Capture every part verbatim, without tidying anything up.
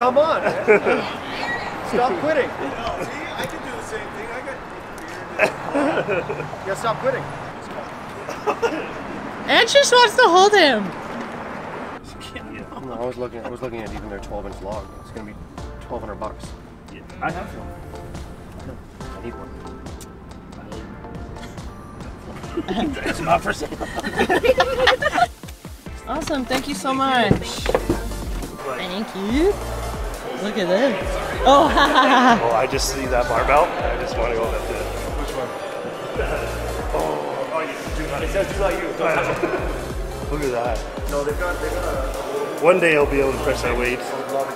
Come on. Stop quitting. No, see, I can do the same thing. I got beard. You gotta stop quitting. And she just wants to hold him. Yeah. No, I was looking. I was looking at even their twelve-inch log. It's gonna be twelve hundred bucks. Yeah, I have one. I need one. It's not for sale. Awesome. Thank you so much. Thank you. Look at this. Oh, oh, I just see that barbell. I just want to go with it. Which one? Oh, oh, you do not. It says do not you. Look at that. No, they've got, they've got a little... One day I'll be able to press that weight. Oh,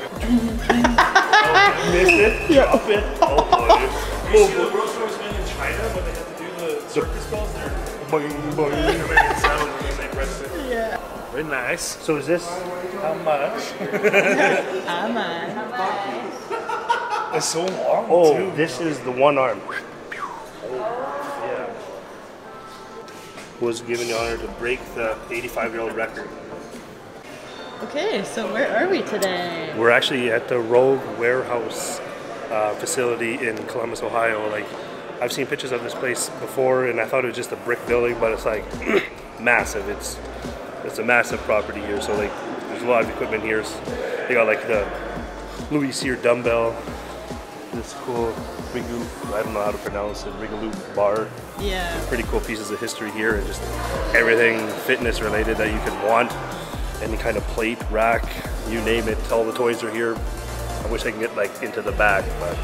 miss it. Yeah. Drop it. Oh, boy. You oh, see boy. The grocery stores in China when they have to do the circus balls there? Boing, boing. Yeah. Very nice. So is this... How much? How much? It's so long. Oh, too. This is the one arm. Yeah. Was given the honor to break the eighty-five year old record. Okay, so where are we today? We're actually at the Rogue Warehouse uh, facility in Columbus, Ohio. Like, I've seen pictures of this place before, and I thought it was just a brick building, but it's like massive. It's it's a massive property here, so like. There's a lot of equipment here. They got like the Louis Cyr dumbbell, this cool Rigaloo, I don't know how to pronounce it, Rigaloo bar. Yeah. There's pretty cool pieces of history here and just everything fitness related that you could want. Any kind of plate, rack, you name it, all the toys are here. I wish I could get like into the back, but.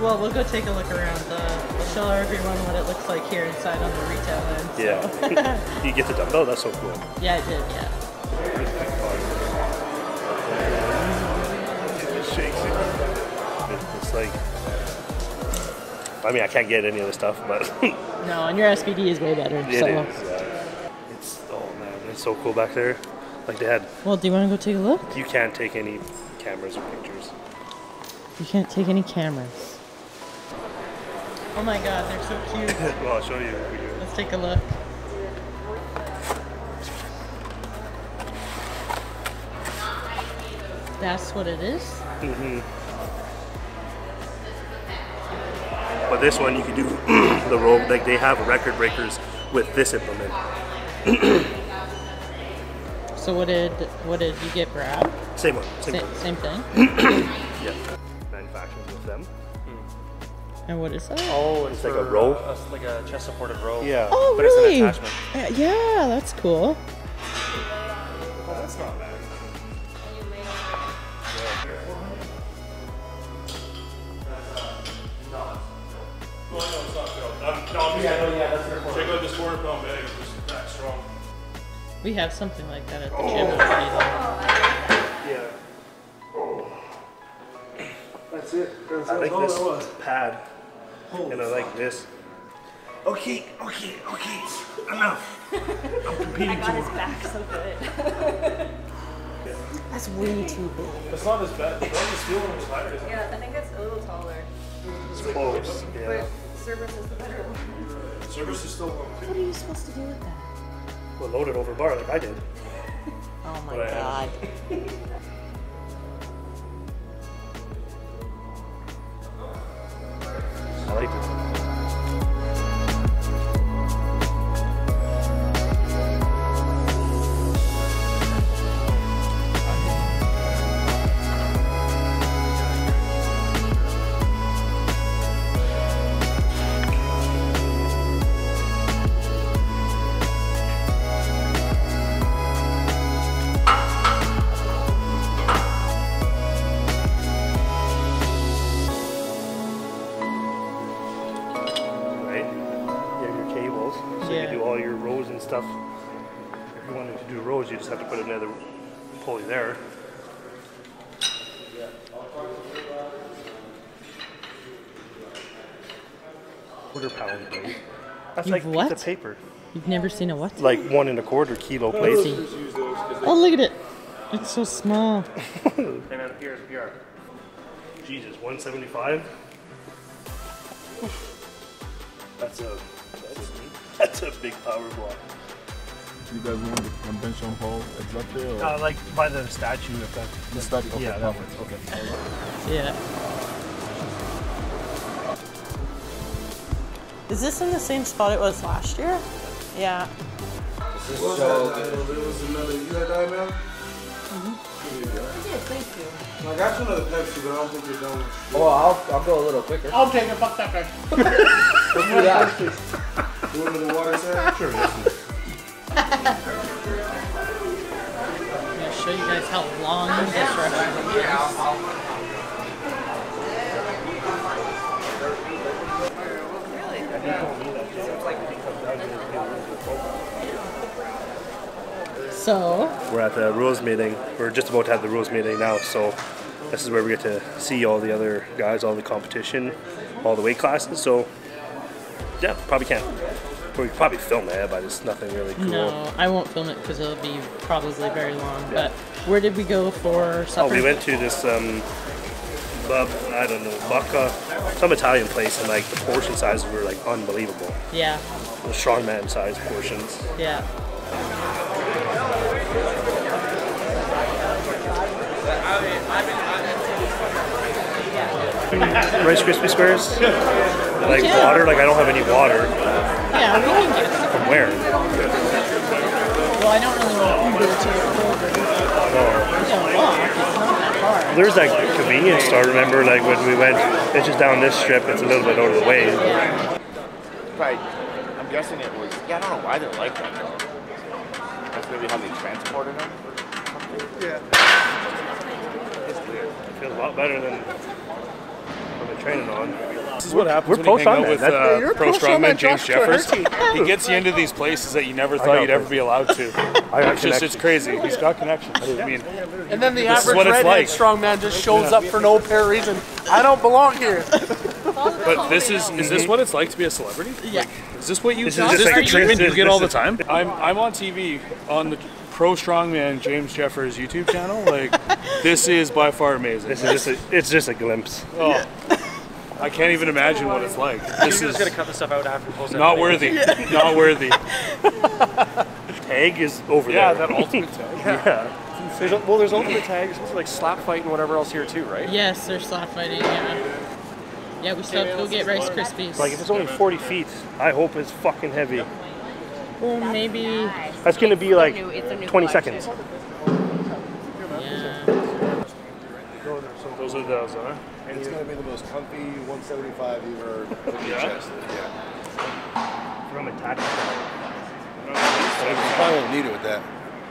Well, we'll go take a look around. Uh, we'll show everyone what it looks like here inside on the retail end. So. Yeah. You get the dumbbell? That's so cool. Yeah, I did, yeah. Like, I mean, I can't get any of this stuff, but no, and your S P D is way better. It so. Is. Uh, it's oh man, it's so cool back there. Like they had. Well, do you want to go take a look? You can't take any cameras or pictures. You can't take any cameras. Oh my God, they're so cute. Well, I'll show you. Let's take a look. That's what it is. Mm-hmm. But this one you can do the rope, like they have record breakers with this implement. So what did what did you get, Brad? Same one. Same, Sa one. Same thing? Yeah. Manufactured with them. Mm. And what is that? Oh, it's, it's like a rope. Uh, like a chest supported rope. Yeah. Oh, but really? It's an attachment. Uh, yeah, that's cool. Oh, that's not bad. No, no, it's not filled. No, no, yeah, no, yeah, that's your corner. Check out this corner pound bag. It's just that strong. We have something like that at the oh. gym. Yeah. Oh. That's it. That's I like all this that was. Pad. Holy and I like fuck. This. Okay, okay, okay. Enough. I'm competing I got tomorrow. His back so good. That's way too big. That's not as bad. The one steel one was higher, isn't it? Yeah, I think it's a little taller. It's close. Yeah. But Cerberus is the better one. Cerberus is still one. What are you supposed to do with that? Well, load it over a bar like I did. Oh my but God. I, I like this. Stuff. If you wanted to do rows, you just have to put another pulley there. Quarter pound plate. That's You've like what? Piece of paper. You've never seen a what? Like one and a quarter kilo plate. Oh, look at it. It's so small. Jesus, one seventy-five? That's a... That's a big power block. Do you guys know the convention hall exactly? Or? Uh, like by the statue, if that. The statue. Okay, yeah, that one. Okay. Yeah. Is this in the same spot it was last year? Yeah. This is well, so that, good. There was another. You had that now? Mm-hmm. Here you go. Yeah, thank you. I got you another Pepsi, but I don't think you're done with it. Well, I'll I'll go a little quicker. I'll take it. Fuck that guy. What's that? You want the water, sir? Sure. I'm going to show you guys how long this restaurant is. So we're at the rules meeting. We're just about to have the rules meeting now, so this is where we get to see all the other guys, all the competition, all the weight classes. So yeah, probably can't. We could probably film it, but it's nothing really cool. No, I won't film it because it'll be probably very long. Yeah. But where did we go for supper? Oh, we went to this, um, bub, I don't know, bacca, some Italian place, and like the portion sizes were like unbelievable. Yeah. The strongman size portions. Yeah. Rice Krispie Squares? Like yeah. Water? Like I don't have any water. Yeah, we can get it. From where? Well, I don't really want to Uber to the Colburn. Oh. We can walk, it's not that far. There's that convenience store, remember, like when we went, it's just down this strip, it's a little bit out of the way. Yeah. Probably, I'm guessing it was, yeah, I don't know why they're like that though. That's maybe how they transported them? Yeah. It's weird. I feel a lot better than what they're training on. This is what happens We're when you hang out with uh, yeah, pro strongman James Jeffers. He gets you into these places that you never thought you'd ever be allowed to. It's just, it's crazy. He's got connections. I mean, and then the average redhead like. strongman just shows yeah. up for no apparent reason. I don't belong here. But this is, is this what it's like to be a celebrity? Yeah. Like, is this what you this is just like the treatment you get all the time? I'm, I'm on T V on the pro strongman James Jeffers YouTube channel. Like, this is by far amazing. This is just a, it's just a glimpse. Oh. I can't even imagine what it's like. This is gonna cut the stuff out after post. Not worthy. Yeah. Not worthy. Tag is over yeah, there. Yeah, that ultimate tag. Yeah. yeah. There's, well, there's ultimate tag. There's also like slap fight and whatever else here too, right? Yes, there's slap fighting. Yeah. Yeah, we still have to go get Rice Krispies. Like if it's only forty feet, I hope it's fucking heavy. Well, maybe that's gonna be like twenty seconds. Yeah. Those are those, huh? And it's going to be the most comfy one seventy-five you've ever adjusted. Yeah. From attachment. You probably won't need it with that.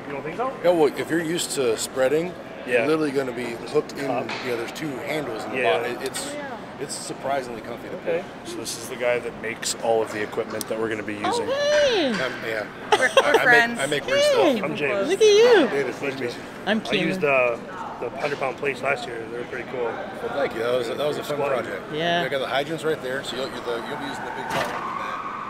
You don't think so? Yeah, well, if you're used to spreading, yeah. you're literally going to be hooked in. Yeah, there's two handles in the yeah. bottom. It's it's surprisingly comfy to okay. put. So this is the guy that makes all of the equipment that we're going to be using. Oh, hey. um, yeah. We're, we're I, friends. I make, I make hey. weird stuff. I'm James. Look at you. David, look at me. I'm Keelan. I used, uh, the one hundred pound plates last year. They were pretty cool. Well, thank you. That was a, that was a fun project. Yeah. I got the hydrants right there, so you'll, you'll, you'll be using the big pump.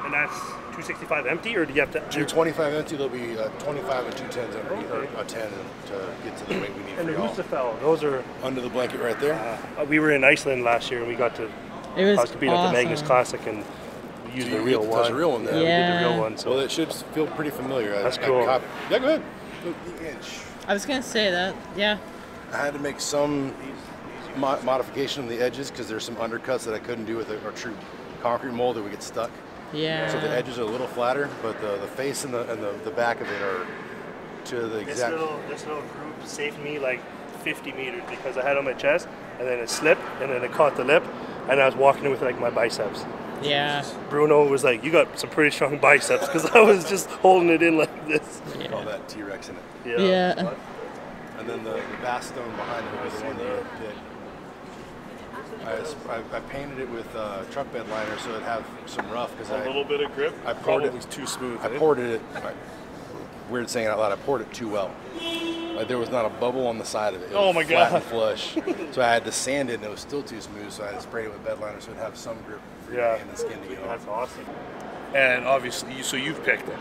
And that's two sixty-five empty, or do you have to? two twenty-five empty, there'll be uh, twenty-five and two tens empty, or a ten to get to the weight we need. And the Husafell, those are under the blanket right there. Uh, we were in Iceland last year, and we got to it was I was competing awesome. at the Magnus Classic, and we used the real one. That's a real one, then. Yeah. We did the real one. So. Well, it should feel pretty familiar. That's I, cool. I yeah, go ahead. I was gonna say that. Yeah. I had to make some mo modification on the edges because there's some undercuts that I couldn't do with a, a true concrete mold that would get stuck. Yeah. So the edges are a little flatter, but the, the face and the and the, the back of it are to the exact. This little, this little group saved me like fifty meters because I had it on my chest and then it slipped and then it caught the lip and I was walking in with like my biceps. Yeah. Bruno was like, "You got some pretty strong biceps," because I was just holding it in like this. Yeah. All that T-Rex in it. Yeah. yeah. But, and then the, the bass stone behind it was the one that I, I, I painted it with uh, truck bed liner so it'd have some rough because a I, little bit of grip. I poured it was too smooth. I poured it. I, weird saying it out loud. I poured it too well. Like there was not a bubble on the side of it. it oh was my flat god! And flush. So I had to sand it and it was still too smooth. So I had to spray it with bed liner so it'd have some grip. For yeah. And the skin to get off. That's awesome. And obviously, you, so you've picked it.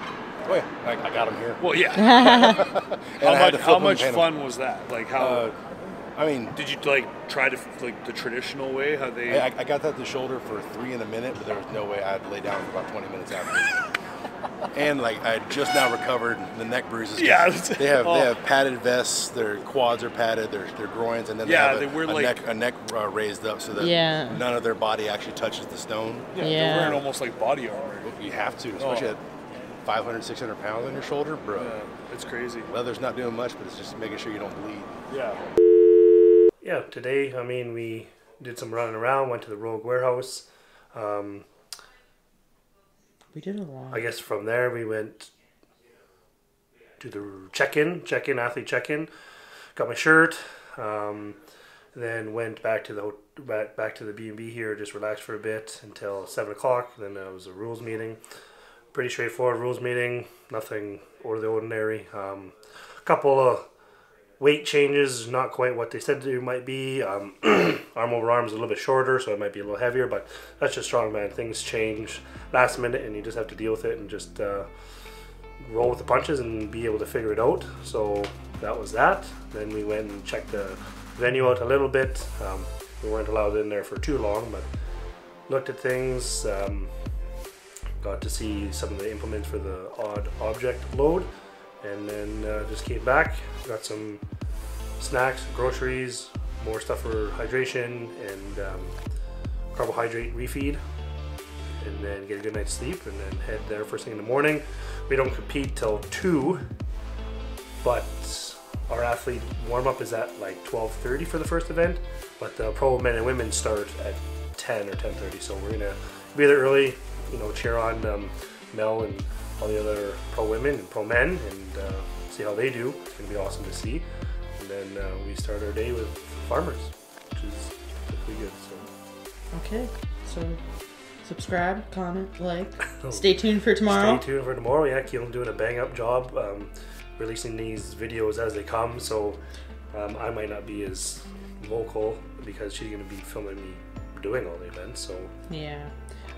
Oh yeah, I, I got him here. Well, yeah. how much, how much fun them. was that? Like how? Uh, I mean, did you like try to like the traditional way? How they? I, I got that to shoulder for three in a minute, but there was no way I'd lay down for about twenty minutes after. and like I just now recovered the neck bruises. Yeah, they have oh. they have padded vests. Their quads are padded. Their their groins, and then yeah, they have a, they a like, neck a neck uh, raised up so that yeah. none of their body actually touches the stone. Yeah, yeah. They're wearing almost like body armor. You have to, especially oh. at five hundred, six hundred pounds on your shoulder, bro. Yeah, it's crazy. Leather's not doing much, but it's just making sure you don't bleed. Yeah. Yeah. Today, I mean, we did some running around. Went to the Rogue Warehouse. Um, We did a lot. I guess from there we went to the check-in, check-in, athlete check-in. Got my shirt, um, then went back to the back, back to the B and B here, just relaxed for a bit until seven o'clock. Then it was a rules meeting. Pretty straightforward rules meeting. Nothing out of the ordinary. Um, a couple of weight changes, not quite what they said they might be. Um, arm over arm is a little bit shorter, so it might be a little heavier, but that's just strongman. Things change last minute, and you just have to deal with it and just uh, roll with the punches and be able to figure it out. So that was that. Then we went and checked the venue out a little bit. Um, we weren't allowed in there for too long, but looked at things. Um, got to see some of the implements for the odd object load. And then uh, just came back, got some snacks, groceries, more stuff for hydration and um, carbohydrate refeed, and then get a good night's sleep, and then head there first thing in the morning. We don't compete till two, but our athlete warm-up is at like twelve thirty for the first event, but the pro men and women start at ten or ten thirty, so we're gonna be there early, you know, cheer on um, Mel and all the other pro women and pro men, and uh, see how they do. It's gonna be awesome to see. And then uh, we start our day with farmers, which is pretty good. So okay, so subscribe, comment, like, stay tuned for tomorrow. Stay tuned for tomorrow. Yeah, Keelan doing a bang up job, um, releasing these videos as they come. So um, I might not be as vocal because she's gonna be filming me doing all the events. So yeah.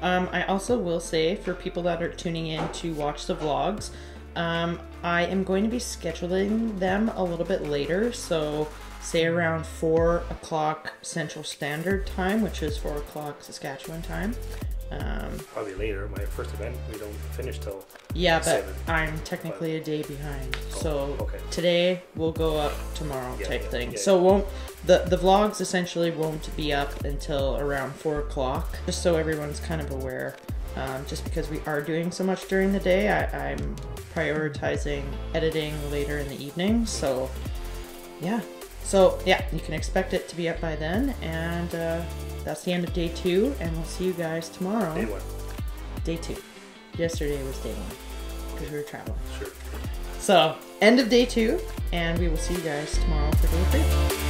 Um, I also will say, for people that are tuning in to watch the vlogs, um, I am going to be scheduling them a little bit later, so say around four o'clock Central Standard Time, which is four o'clock Saskatchewan time. Um, Probably later. My first event, we don't finish till yeah, but seven. I'm technically but... a day behind, oh, so okay. Today will go up tomorrow yeah, type yeah, thing. Yeah, so yeah. won't the the vlogs essentially won't be up until around four o'clock, just so everyone's kind of aware. Um, just because we are doing so much during the day, I, I'm prioritizing editing later in the evening. So yeah, so yeah, you can expect it to be up by then, and. Uh, That's the end of day two, and we'll see you guys tomorrow. Day one. Day two. Yesterday was day one, because we were traveling. Sure. So, end of day two, and we will see you guys tomorrow for day three.